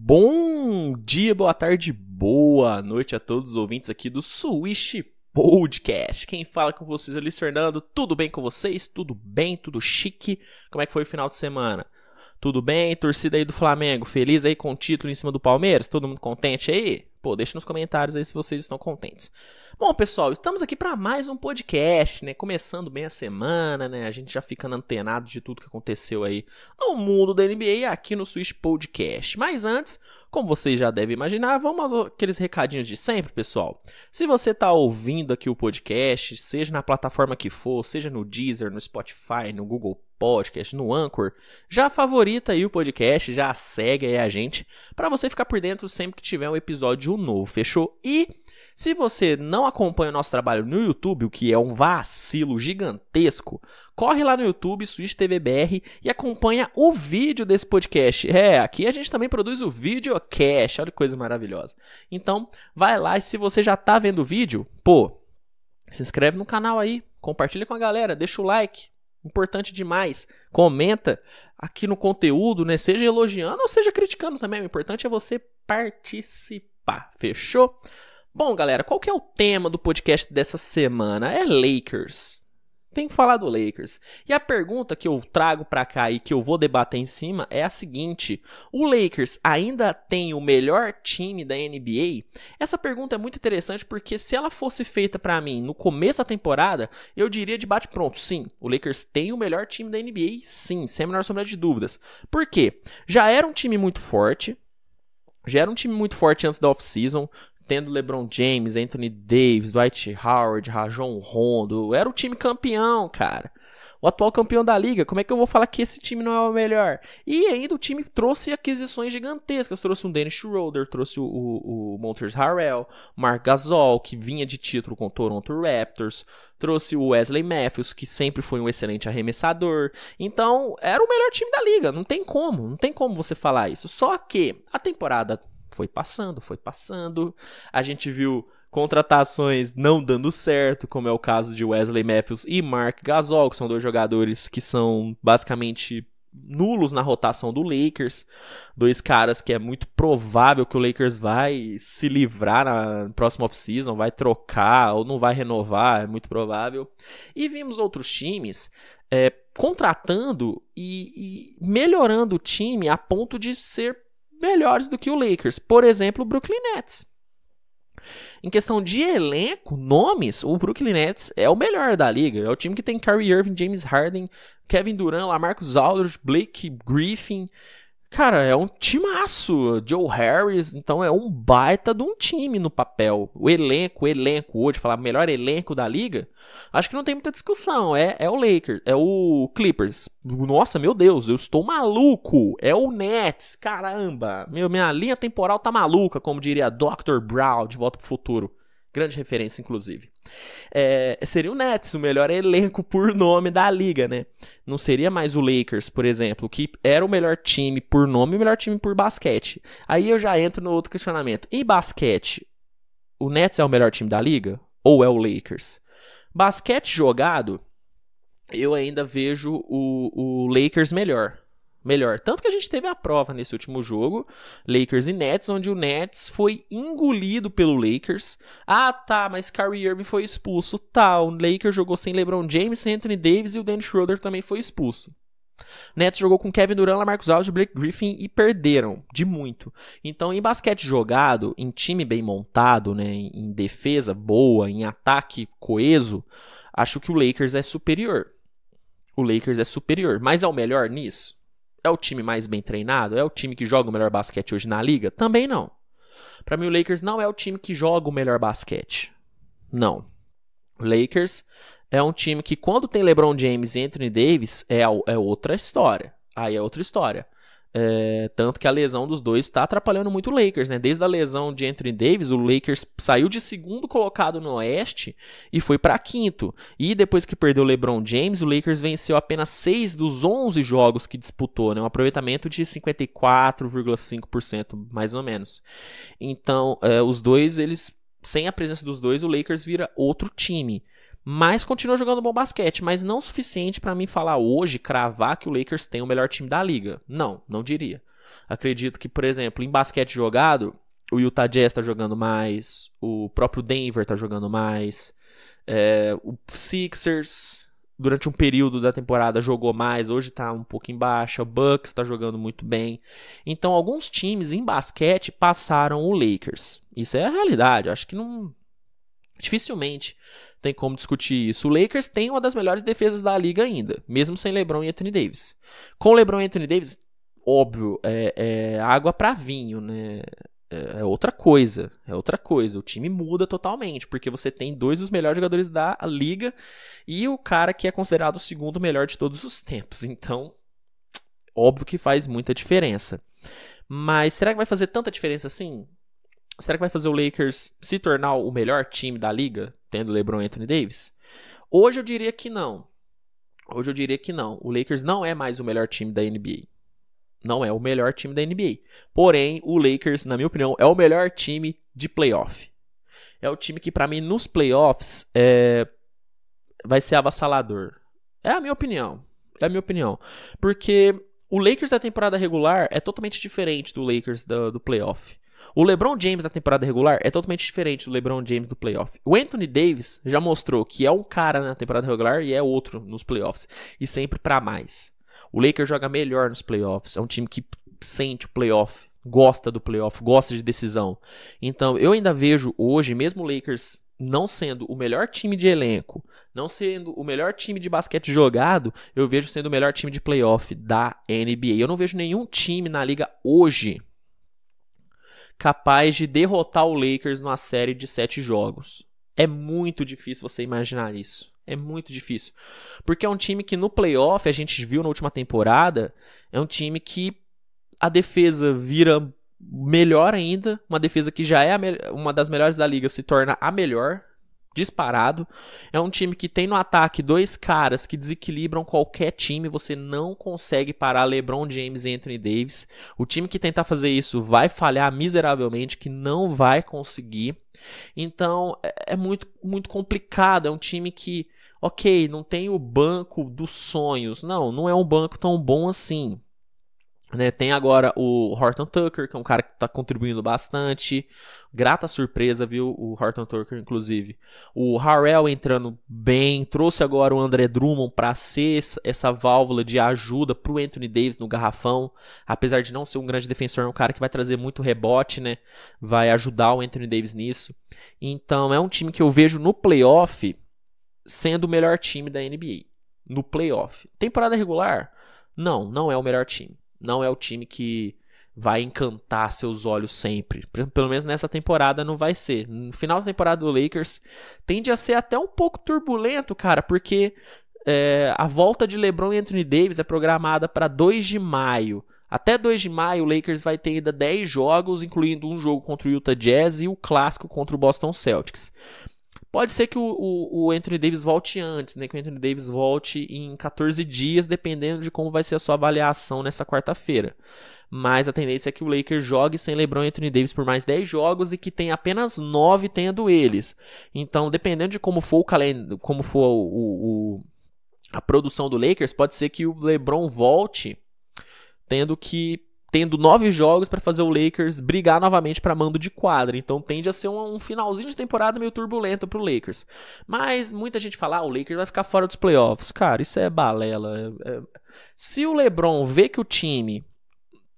Bom dia, boa tarde, boa noite a todos os ouvintes aqui do Swish Podcast. Quem fala com vocês é o Luiz Fernando. Tudo bem com vocês? Tudo bem? Tudo chique? Como é que foi o final de semana? Tudo bem? Torcida aí do Flamengo, feliz aí com o título em cima do Palmeiras? Todo mundo contente aí? Pô, deixa nos comentários aí se vocês estão contentes. Bom, pessoal, estamos aqui para mais um podcast, né? Começando bem a semana, né? A gente já ficando antenado de tudo que aconteceu aí no mundo da NBA aqui no Swish Podcast. Mas antes, como vocês já devem imaginar, vamos aos aqueles recadinhos de sempre, pessoal. Se você está ouvindo aqui o podcast, seja na plataforma que for, seja no Deezer, no Spotify, no Google Podcast, no Anchor, já favorita aí o podcast, já segue aí a gente para você ficar por dentro sempre que tiver um episódio novo, fechou? E se você não acompanha o nosso trabalho no YouTube, o que é um vacilo gigantesco, corre lá no YouTube, SwishTVBR, e acompanha o vídeo desse podcast. É, aqui a gente também produz o videocast, olha que coisa maravilhosa. Então, vai lá e se você já tá vendo o vídeo, pô, se inscreve no canal aí, compartilha com a galera, deixa o like. Importante demais, comenta aqui no conteúdo, né? Seja elogiando ou seja criticando também, o importante é você participar, fechou? Bom, galera, qual que é o tema do podcast dessa semana? É Lakers, tem que falar do Lakers. E a pergunta que eu trago pra cá e que eu vou debater em cima é a seguinte: o Lakers ainda tem o melhor time da NBA? Essa pergunta é muito interessante porque se ela fosse feita pra mim no começo da temporada, eu diria de bate-pronto, sim, o Lakers tem o melhor time da NBA, sim, sem a menor sombra de dúvidas. Por quê? Já era um time muito forte antes da off-season, tendo LeBron James, Anthony Davis, Dwight Howard, Rajon Rondo. Era o time campeão, cara. O atual campeão da liga. Como é que eu vou falar que esse time não é o melhor? E ainda o time trouxe aquisições gigantescas. Trouxe um Dennis Schroeder, trouxe o Montrezl Harrell, Mark Gasol, que vinha de título com o Toronto Raptors. Trouxe o Wesley Matthews, que sempre foi um excelente arremessador. Então, era o melhor time da liga. Não tem como você falar isso. Só que a temporada foi passando, a gente viu contratações não dando certo, como é o caso de Wesley Matthews e Mark Gasol, que são dois jogadores que são basicamente nulos na rotação do Lakers, dois caras que é muito provável que o Lakers vai se livrar na próxima off-season, vai trocar ou não vai renovar, é muito provável. E vimos outros times contratando e melhorando o time a ponto de ser melhores do que o Lakers, por exemplo, o Brooklyn Nets. Em questão de elenco, nomes, o Brooklyn Nets é o melhor da liga, é o time que tem Kyrie Irving, James Harden, Kevin Durant, LaMarcus Aldridge, Blake Griffin, cara, é um timaço, Joe Harris, então é um baita de um time no papel. O elenco, hoje, falar melhor elenco da liga, acho que não tem muita discussão, é o Lakers, é o Clippers, nossa, meu Deus, eu estou maluco, é o Nets, caramba, minha linha temporal tá maluca, como diria Dr. Brown, de Volta pro Futuro. Grande referência, inclusive. Seria o Nets, o melhor elenco por nome da liga, né? Não seria mais o Lakers, por exemplo, que era o melhor time por nome e o melhor time por basquete. Aí eu já entro no outro questionamento. Em basquete, o Nets é o melhor time da liga? Ou é o Lakers? Basquete jogado, eu ainda vejo o Lakers melhor. Tanto que a gente teve a prova nesse último jogo, Lakers e Nets, onde o Nets foi engolido pelo Lakers. Ah, tá, mas Kyrie Irving foi expulso. Tá, o Lakers jogou sem LeBron James, sem Anthony Davis e o Dennis Schroeder também foi expulso. Nets jogou com Kevin Durant, LaMarcus Aldridge, Blake Griffin e perderam de muito. Então, em basquete jogado, em time bem montado, né, em defesa boa, em ataque coeso, acho que o Lakers é superior. Mas é o melhor nisso? É o time mais bem treinado? É o time que joga o melhor basquete hoje na liga? Também não. Para mim, o Lakers não é o time que joga o melhor basquete. Não. O Lakers é um time que, quando tem LeBron James e Anthony Davis, é outra história. Aí é outra história. Tanto que a lesão dos dois está atrapalhando muito o Lakers, né? Desde a lesão de Anthony Davis, o Lakers saiu de segundo colocado no Oeste e foi para quinto. E depois que perdeu o LeBron James, o Lakers venceu apenas 6 dos 11 jogos que disputou, né? Um aproveitamento de 54,5%, mais ou menos. Então, os dois, eles, sem a presença dos dois, o Lakers vira outro time. Mas continua jogando bom basquete, mas não o suficiente para mim falar hoje, cravar que o Lakers tem o melhor time da liga. Não diria. Acredito que, por exemplo, em basquete jogado, o Utah Jazz tá jogando mais, o próprio Denver tá jogando mais, o Sixers durante um período da temporada jogou mais, hoje tá um pouco em baixa, o Bucks tá jogando muito bem. Então alguns times em basquete passaram o Lakers. Isso é a realidade, acho que não... dificilmente tem como discutir isso. O Lakers tem uma das melhores defesas da liga ainda, mesmo sem LeBron e Anthony Davis. Com LeBron e Anthony Davis, óbvio, é água para vinho, né? É outra coisa. O time muda totalmente, porque você tem dois dos melhores jogadores da liga e o cara que é considerado o segundo melhor de todos os tempos. Então, óbvio que faz muita diferença. Mas será que vai fazer tanta diferença assim? Será que vai fazer o Lakers se tornar o melhor time da liga, tendo LeBron e Anthony Davis? Hoje eu diria que não. O Lakers não é mais o melhor time da NBA. Porém, o Lakers, na minha opinião, é o melhor time de playoff. É o time que, pra mim, nos playoffs, vai ser avassalador. É a minha opinião. Porque o Lakers da temporada regular é totalmente diferente do Lakers do playoff. O LeBron James da temporada regular é totalmente diferente do LeBron James do playoff. O Anthony Davis já mostrou que é um cara na temporada regular e é outro nos playoffs. E sempre pra mais. O Lakers joga melhor nos playoffs, é um time que sente o playoff, gosta do playoff, gosta de decisão. Então, eu ainda vejo hoje, mesmo o Lakers não sendo o melhor time de elenco, não sendo o melhor time de basquete jogado, eu vejo sendo o melhor time de playoff da NBA. Eu não vejo nenhum time na liga hoje capaz de derrotar o Lakers numa série de 7 jogos. É muito difícil você imaginar isso. É muito difícil. Porque é um time que no playoff, a gente viu na última temporada, é um time que a defesa vira melhor ainda. Uma defesa que já é uma das melhores da liga se torna a melhor, disparado. É um time que tem no ataque dois caras que desequilibram qualquer time. Você não consegue parar LeBron James e Anthony Davis. O time que tentar fazer isso vai falhar miseravelmente, que não vai conseguir. Então, é muito, muito complicado. É um time que... Ok, não tem o banco dos sonhos. Não é um banco tão bom assim. Né? Tem agora o Horton Tucker, que é um cara que está contribuindo bastante. Grata surpresa, viu? O Horton Tucker, inclusive. O Harrell entrando bem. Trouxe agora o André Drummond para ser essa válvula de ajuda para o Anthony Davis no garrafão. Apesar de não ser um grande defensor, é um cara que vai trazer muito rebote, né? Vai ajudar o Anthony Davis nisso. Então, é um time que eu vejo no playoff sendo o melhor time da NBA, no playoff. Temporada regular, não é o melhor time. Não é o time que vai encantar seus olhos sempre. Pelo menos nessa temporada não vai ser. No final da temporada do Lakers tende a ser até um pouco turbulento, cara, porque a volta de LeBron e Anthony Davis é programada para 2 de maio. Até 2 de maio, o Lakers vai ter ainda 10 jogos, incluindo um jogo contra o Utah Jazz e o clássico contra o Boston Celtics. Pode ser que o Anthony Davis volte antes, né? Que o Anthony Davis volte em 14 dias, dependendo de como vai ser a sua avaliação nessa quarta-feira. Mas a tendência é que o Lakers jogue sem LeBron e Anthony Davis por mais 10 jogos e que tenha apenas 9 tendo eles. Então, dependendo de como for o calendário, como for a produção do Lakers, pode ser que o LeBron volte tendo 9 jogos para fazer o Lakers brigar novamente para mando de quadra. Então tende a ser um finalzinho de temporada meio turbulento pro Lakers. Mas muita gente fala, o Lakers vai ficar fora dos playoffs. Cara, isso é balela. Se o LeBron vê que o time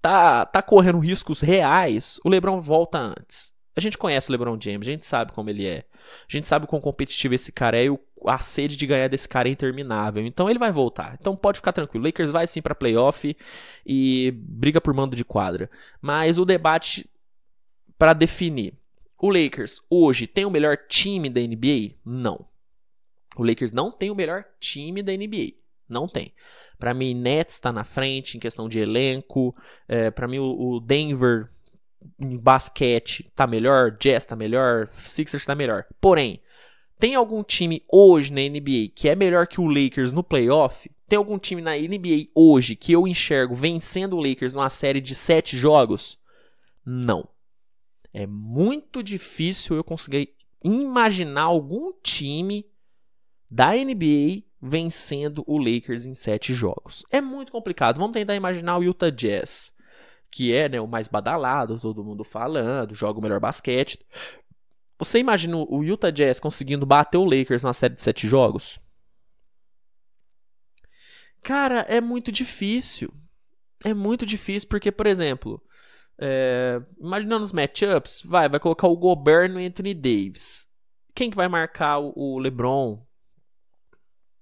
tá correndo riscos reais, o LeBron volta antes. A gente conhece o LeBron James, a gente sabe como ele é. A gente sabe o quão competitivo esse cara é e a sede de ganhar desse cara é interminável. Então ele vai voltar. Então pode ficar tranquilo. O Lakers vai sim pra playoff e briga por mando de quadra. Mas o debate pra definir. O Lakers hoje tem o melhor time da NBA? Não. O Lakers não tem o melhor time da NBA. Não tem. Pra mim, Nets tá na frente em questão de elenco. Pra mim, o Denver... em basquete tá melhor, Jazz tá melhor, Sixers tá melhor. Porém, tem algum time hoje na NBA que é melhor que o Lakers no playoff? Tem algum time na NBA hoje que eu enxergo vencendo o Lakers numa série de 7 jogos? Não. É muito difícil eu conseguir imaginar algum time da NBA vencendo o Lakers em 7 jogos. É muito complicado. Vamos tentar imaginar o Utah Jazz, que é, né, o mais badalado, todo mundo falando, joga o melhor basquete. Você imagina o Utah Jazz conseguindo bater o Lakers na série de 7 jogos? Cara, é muito difícil. É muito difícil porque, por exemplo, imaginando os matchups, vai colocar o Gobert no Anthony Davis. Quem que vai marcar o LeBron?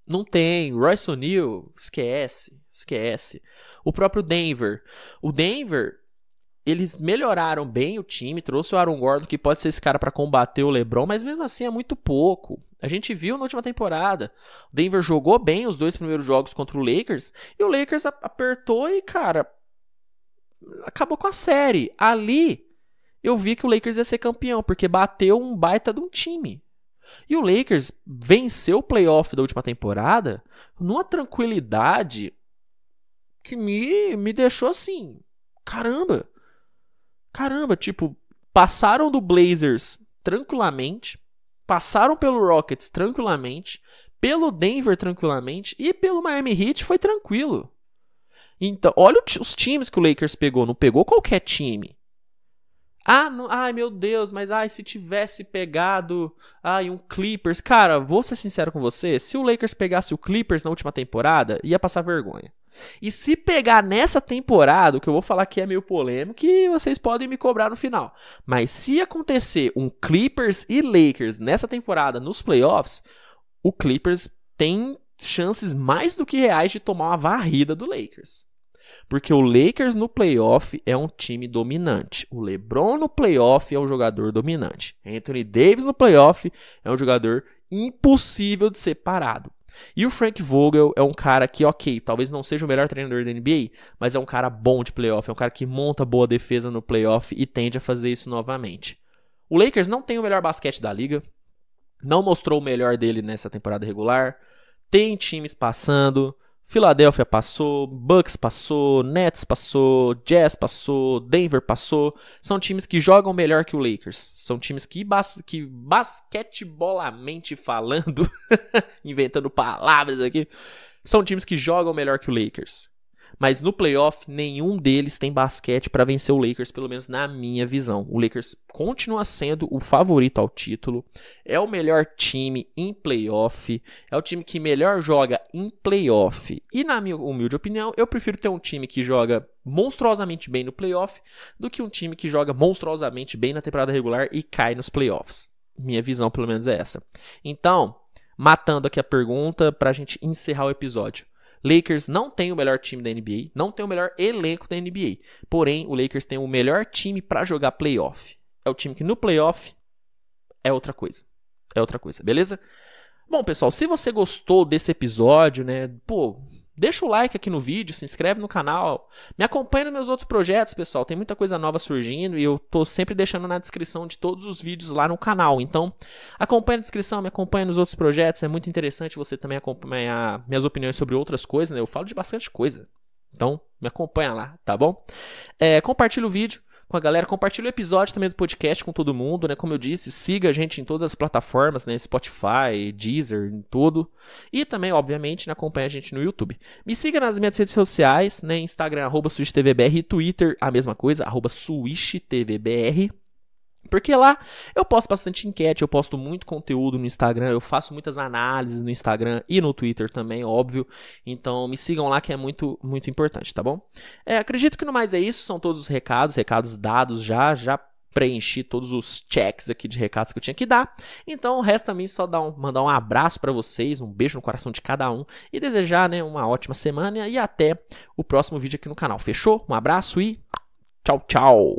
Não tem. Royce O'Neal, esquece. O próprio Denver. O Denver, eles melhoraram bem o time, trouxe o Aaron Gordon, que pode ser esse cara para combater o LeBron, mas mesmo assim é muito pouco. A gente viu na última temporada, o Denver jogou bem os 2 primeiros jogos contra o Lakers, e o Lakers apertou e, cara, acabou com a série. Ali, eu vi que o Lakers ia ser campeão, porque bateu um baita de um time. E o Lakers venceu o playoff da última temporada numa tranquilidade que me deixou assim, caramba, tipo, passaram do Blazers tranquilamente, passaram pelo Rockets tranquilamente, pelo Denver tranquilamente e pelo Miami Heat foi tranquilo. Então, olha os times que o Lakers pegou, não pegou qualquer time. Ah, não, ai meu Deus, mas ai, se tivesse pegado um Clippers... Cara, vou ser sincero com você, se o Lakers pegasse o Clippers na última temporada, ia passar vergonha. E se pegar nessa temporada, o que eu vou falar aqui é meio polêmico e vocês podem me cobrar no final. Mas se acontecer um Clippers e Lakers nessa temporada nos playoffs, o Clippers tem chances mais do que reais de tomar uma varrida do Lakers. Porque o Lakers no playoff é um time dominante. O LeBron no playoff é um jogador dominante. Anthony Davis no playoff é um jogador impossível de ser parado. E o Frank Vogel é um cara que, ok, talvez não seja o melhor treinador da NBA, mas é um cara bom de playoff, é um cara que monta boa defesa no playoff e tende a fazer isso novamente. O Lakers não tem o melhor basquete da liga, não mostrou o melhor dele nessa temporada regular, tem times passando... Philadelphia passou, Bucks passou, Nets passou, Jazz passou, Denver passou. São times que jogam melhor que o Lakers. São times que basquetebolamente falando, inventando palavras aqui, são times que jogam melhor que o Lakers. Mas no playoff, nenhum deles tem basquete para vencer o Lakers, pelo menos na minha visão. O Lakers continua sendo o favorito ao título, é o melhor time em playoff, é o time que melhor joga em playoff. E na minha humilde opinião, eu prefiro ter um time que joga monstruosamente bem no playoff do que um time que joga monstruosamente bem na temporada regular e cai nos playoffs. Minha visão, pelo menos, é essa. Então, matando aqui a pergunta para a gente encerrar o episódio. Lakers não tem o melhor time da NBA, não tem o melhor elenco da NBA. Porém, o Lakers tem o melhor time para jogar playoff. É o time que no playoff é outra coisa. É outra coisa, beleza? Bom, pessoal, se você gostou desse episódio, né, pô, deixa o like aqui no vídeo, se inscreve no canal, me acompanha nos meus outros projetos, pessoal. Tem muita coisa nova surgindo e eu tô sempre deixando na descrição de todos os vídeos lá no canal. Então, acompanha a descrição, me acompanha nos outros projetos. É muito interessante você também acompanhar minhas opiniões sobre outras coisas, né? Eu falo de bastante coisa. Então, me acompanha lá, tá bom? Compartilha o vídeo com a galera, compartilha o episódio também do podcast com todo mundo, né? Como eu disse, siga a gente em todas as plataformas, né? Spotify, Deezer, em tudo. E também, obviamente, né, acompanha a gente no YouTube. Me siga nas minhas redes sociais, né? Instagram, @SwishTVBR, e Twitter, a mesma coisa, @SwishTVBR. Porque lá eu posto bastante enquete, eu posto muito conteúdo no Instagram, eu faço muitas análises no Instagram e no Twitter também, óbvio. Então me sigam lá que é muito, muito importante, tá bom? Acredito que no mais é isso, são todos os recados dados já preenchi todos os checks aqui de recados que eu tinha que dar. Então resta a mim só mandar um abraço pra vocês, um beijo no coração de cada um e desejar, né, uma ótima semana e até o próximo vídeo aqui no canal, fechou? Um abraço e tchau, tchau!